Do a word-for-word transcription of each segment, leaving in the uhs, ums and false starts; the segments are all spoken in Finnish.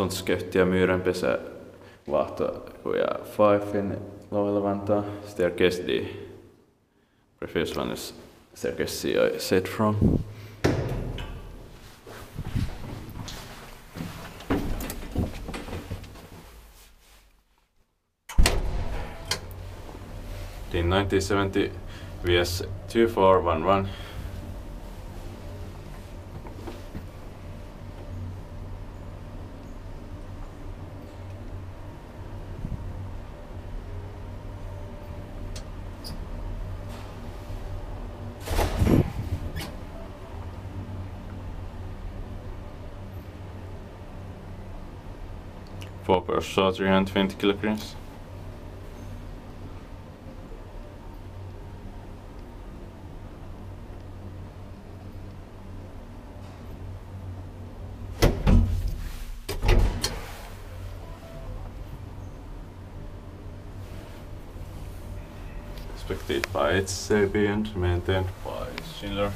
sånt skövtiga myren pesä lahta ja Faifin laulevantaa staircase D. The first one is staircase C I set from. In nineteen seventy V S two four one one four per shot, three hundred twenty kilograms. Expected by its sapient, maintained by Schindler.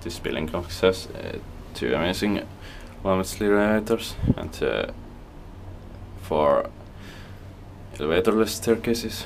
This building has uh, two amazing Walmesley elevators and uh, four elevatorless staircases.